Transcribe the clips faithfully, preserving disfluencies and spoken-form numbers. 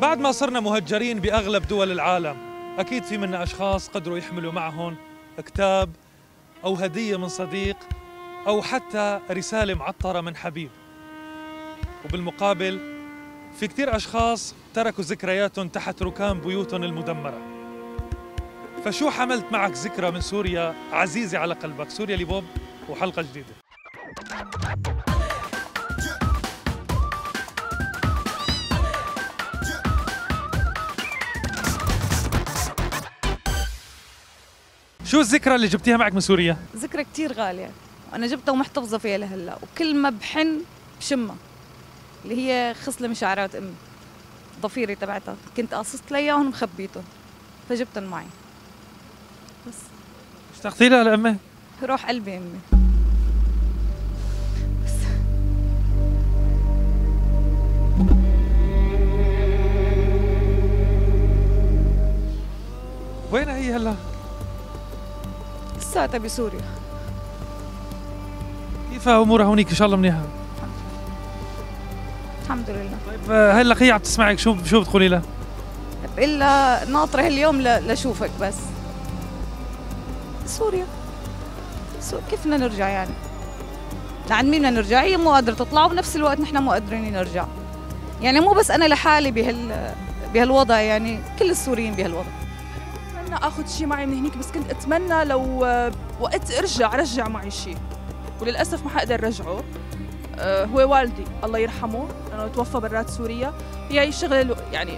بعد ما صرنا مهجرين بأغلب دول العالم، أكيد في منا أشخاص قدروا يحملوا معهم كتاب أو هدية من صديق أو حتى رسالة معطرة من حبيب، وبالمقابل في كتير أشخاص تركوا ذكرياتهم تحت ركام بيوتهم المدمرة. فشو حملت معك ذكرى من سوريا عزيزة على قلبك؟ سوريا لي بوب وحلقة جديدة. شو الذكرى اللي جبتيها معك من سوريا؟ ذكرى كتير غالية، وأنا جبتها ومحتفظة فيها لهلا، وكل ما بحن بشمها، اللي هي خصلة من شعرات أمي، ضفيري تبعتها، كنت قاصصت لها إياهم ومخبيتهم، فجبتهم معي. بس اشتقتي لها لأمي؟ روح قلبي أمي. بس وين هي هلا؟ لساتها بسوريا. كيف امورها هونيك؟ ان شاء الله منيحه. الحمد لله. طيب هاي اللقيه عم تسمعك، شو شو بتقولي لها؟ بقول لها ناطره هاليوم لشوفك، بس سوريا سوريا كيف بدنا نرجع؟ يعني لعند مين بدنا نرجع؟ هي مو قادره تطلع، وبنفس الوقت نحن مو قادرين نرجع. يعني مو بس انا لحالي بهال بهالوضع، يعني كل السوريين بهالوضع. اخذ شيء معي من هنيك، بس كنت اتمنى لو وقت ارجع رجع معي شيء، وللاسف ما حقدر رجعه. هو والدي الله يرحمه لانه توفى برات سوريا. هي الشغله يعني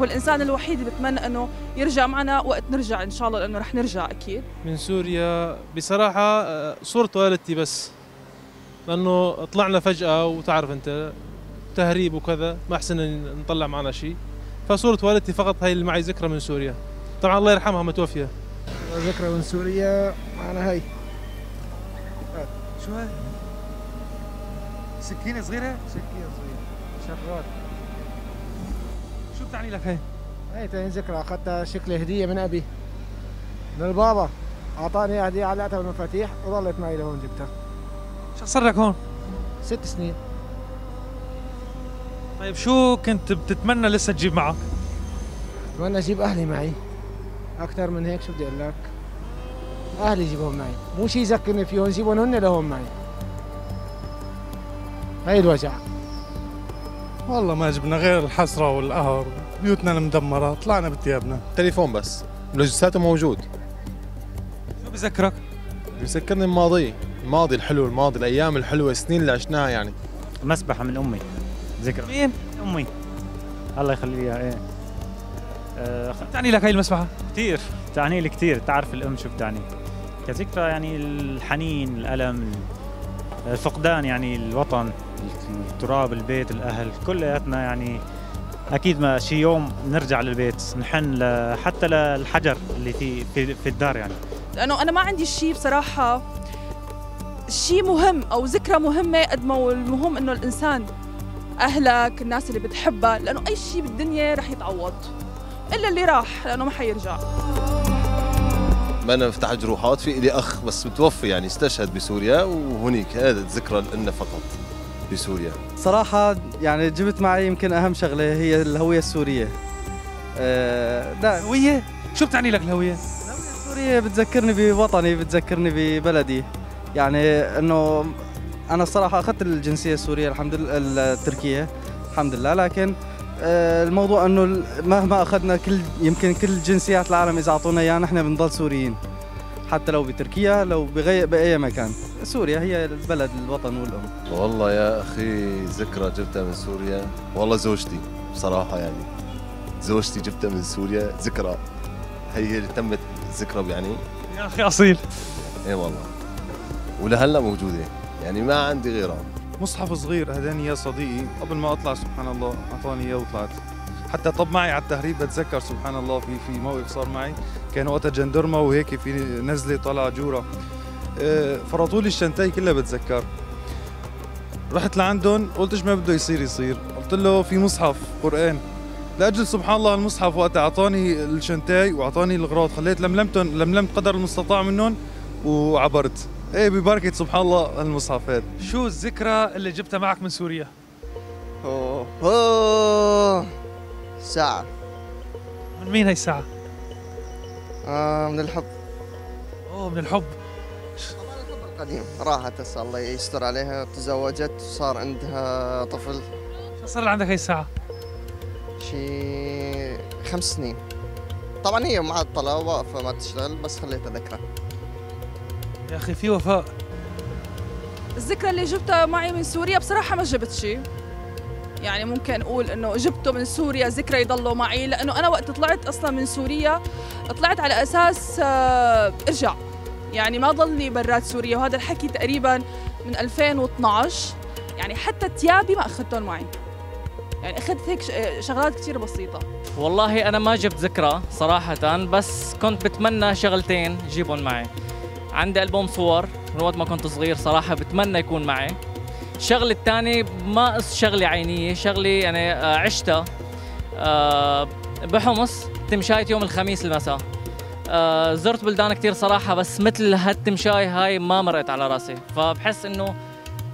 هو الانسان الوحيد اللي بتمنى انه يرجع معنا وقت نرجع ان شاء الله، لانه رح نرجع اكيد. من سوريا بصراحه صورة والدتي بس، لانه طلعنا فجاه وتعرف انت تهريب وكذا، ما احسن نطلع معنا شيء، فصورة والدتي فقط هي اللي معي ذكرى من سوريا. طبعا الله يرحمها متوفيه. ذكرى من سوريا معنا هي. شو هاي؟ سكينة صغيرة؟ سكينة صغيرة شرار. شو بتعني لك هي؟ هي تاني ذكرى، اخذتها شكل هدية من أبي للبابا، أعطاني هدية علقتها بالمفاتيح وظلت معي لهون جبتها. شو صار لك هون؟ ست سنين. طيب شو كنت بتتمنى لسه تجيب معك؟ بتمنى أجيب أهلي معي. أكثر من هيك شو بدي أقول لك؟ أهلي جيبهم معي، مو شيء يذكرني فيهم، جيبهم هن لهون معي. هي الوجع. والله ما جبنا غير الحسرة والقهر، بيوتنا المدمرة، طلعنا بثيابنا. تليفون بس، لجساته موجود. شو بذكرك؟ بذكرني الماضي، الماضي الحلو، الماضي، الأيام الحلوة، السنين اللي عشناها يعني. مسبحة من أمي، ذكرى. مين؟ أمي. الله يخليها، إيه. بتعني لك هاي المسبحة؟ كثير، بتعني لي كثير، بتعرف الأم شو بتعني. كذكرى يعني الحنين، الألم، الفقدان، يعني الوطن، التراب، البيت، الأهل، كلياتنا يعني أكيد ما شي يوم نرجع للبيت، نحن حتى للحجر اللي في في الدار يعني. لأنه أنا ما عندي شيء بصراحة، شيء مهم أو ذكرى مهمة قد ما المهم إنه الإنسان أهلك، الناس اللي بتحبها، لأنه أي شيء بالدنيا رح يتعوض إلا اللي راح، لأنه ما حيرجع. ما أنا بفتح جروحات، في إلي أخ بس متوفي يعني، استشهد بسوريا وهنيك، هذا ذكرى لنا فقط بسوريا. صراحة يعني جبت معي يمكن أهم شغلة هي الهوية السورية. الهوية؟ أه شو بتعني لك الهوية؟ الهوية السورية بتذكرني بوطني، بتذكرني ببلدي، يعني إنه أنا الصراحة أخذت الجنسية السورية الحمد لله، التركية الحمد لله، لكن الموضوع انه مهما اخذنا كل يمكن كل جنسيات العالم اذا اعطونا اياها نحن بنضل سوريين، حتى لو بتركيا لو بغير باي مكان، سوريا هي البلد الوطن والام. والله يا اخي ذكرى جبتها من سوريا، والله زوجتي بصراحه يعني، زوجتي جبتها من سوريا، ذكرى هي اللي تمت ذكرى يعني. يا اخي اصيل. اي والله ولهلا موجوده يعني، ما عندي غيرها. مصحف صغير هداني اياه صديقي قبل ما اطلع، سبحان الله اعطاني اياه وطلعت. حتى طب معي على التهريب، بتذكر سبحان الله في في موقف صار معي، كان وقتها جندرمه وهيك في نزله طالعه جوره، فرطوا لي الشنتاي كلها بتذكر. رحت لعندهم قلت ايش ما بده يصير يصير، قلت له في مصحف قران، لاجل سبحان الله المصحف وقتها اعطاني الشنتاي واعطاني الاغراض، خليت لملمتهم، لملمت قدر المستطاع منهم وعبرت. ايه ببركة سبحان الله المصحف هذا. شو الذكرى اللي جبتها معك من سوريا؟ اوه اوه ساعة. من مين هي الساعة؟ آه من الحب. أوه من الحب. طبعا الحب القديم، راحت هسه الله يستر عليها، تزوجت وصار عندها طفل. شو صار عندك هي الساعة؟ شي خمس سنين. طبعا هي معطلة واقفة ما تشتغل، بس خليتها ذكرى. يا أخي في وفاء. الذكرى اللي جبتها معي من سوريا بصراحة ما جبت شيء. يعني ممكن أقول إنه جبته من سوريا ذكرى يضلوا معي، لأنه أنا وقت طلعت أصلاً من سوريا طلعت على أساس أرجع، يعني ما ضلني برات سوريا، وهذا الحكي تقريباً من ألفين واثنعش. يعني حتى ثيابي ما أخذتهم معي، يعني أخذت هيك شغلات كتير بسيطة. والله أنا ما جبت ذكرى صراحة، بس كنت بتمنى شغلتين جيبهم معي. عندي ألبوم صور من وقت ما كنت صغير، صراحة بتمنى يكون معي. الشغلة الثانية ما شغلة عينية، شغلة يعني عشتها بحمص، تمشايت يوم الخميس المساء. زرت بلدان كثير صراحة، بس مثل هالتمشاي هاي ما مرقت على راسي، فبحس إنه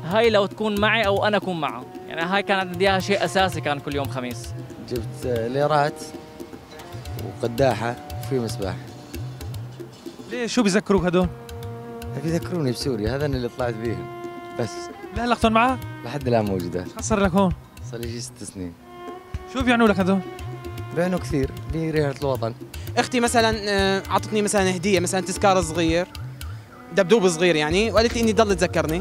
هاي لو تكون معي أو أنا أكون معه، يعني هاي كانت بدي إياها شيء أساسي، كان كل يوم خميس. جبت ليرات وقداحة وفي مسبح. ليه شو بيذكروك هدول؟ بيذكروني بسوريا، هذا اللي طلعت بيهم بس. لا لقطن معاه؟ لحد الان موجودات. شو صار لك هون؟ صار لي شي ست سنين. شو بيعنوا لك هذول؟ بيعنوا كثير، بريحة الوطن. اختي مثلا اعطتني مثلا هديه، مثلا تذكار صغير، دبدوب صغير يعني، وقالت لي اني ضل تذكرني.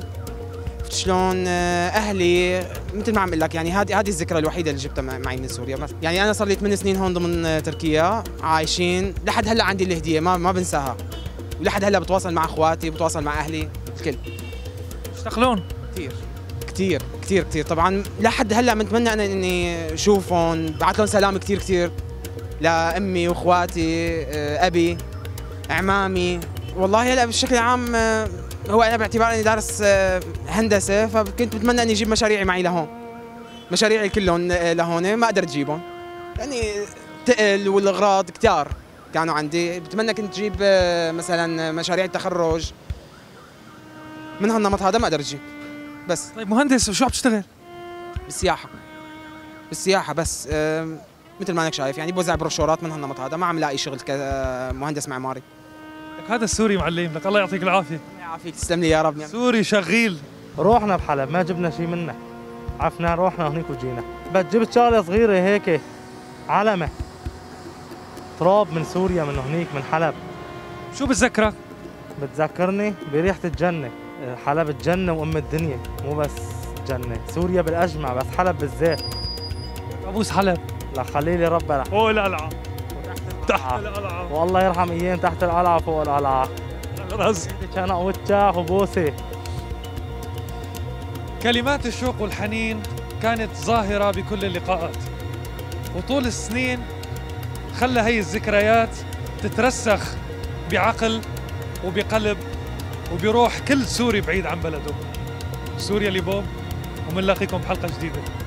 شفت شلون اهلي، مثل ما عم اقول لك يعني هذه هذه الذكرى الوحيده اللي جبتها معي من سوريا. يعني انا صار لي ثمان سنين هون ضمن تركيا عايشين، لحد هلا عندي الهديه ما ما بنساها، ولحد هلا بتواصل مع اخواتي، بتواصل مع اهلي، الكل. اشتغلون؟ كثير كثير كثير كثير طبعا. لحد هلا بنتمنى انا اني اشوفهم، بعت لهم سلام كثير كثير لامي واخواتي، ابي، اعمامي. والله هلا بشكل عام هو انا باعتبار اني دارس هندسه، فكنت بتمنى اني اجيب مشاريعي معي لهون، مشاريعي كلهم لهون ما قدرت اجيبهم، يعني تقل والاغراض كتار كانوا عندي. بتمنى كنت اجيب مثلا مشاريع التخرج من هالنمط هذا، ما قدرت اجيب. بس طيب مهندس وشو عم تشتغل؟ بالسياحة، بالسياحة بس. مثل ما انك شايف يعني بوزع بروشورات من هالنمط هذا، ما عم لاقي شغل كمهندس معماري. لك هذا السوري معلم، لك الله يعطيك العافية. الله يعافيك، تسلم لي يا رب. سوري شغيل. روحنا بحلب ما جبنا شيء منه، عفنا روحنا هنيك وجينا. بس جبت شغلة صغيرة هيك، علمة تراب من سوريا، من هنيك من حلب. شو بتذكرك؟ بتذكرني بريحة الجنة، حلب الجنة وأم الدنيا، مو بس جنة، سوريا بالأجمع بس حلب بالذات. أبوس حلب. لا خليلي ربي رحمه. فوق القلعة. تحت القلعة. والله يرحم إياه، تحت القلعة فوق القلعة. خلص. أنا وتشاخ وبوسة. كلمات الشوق والحنين كانت ظاهرة بكل اللقاءات، وطول السنين خلى هي الذكريات تترسخ بعقل وبقلب وبروح كل سوري بعيد عن بلده. سوريا لبوب، ومنلاقيكم بحلقة جديدة.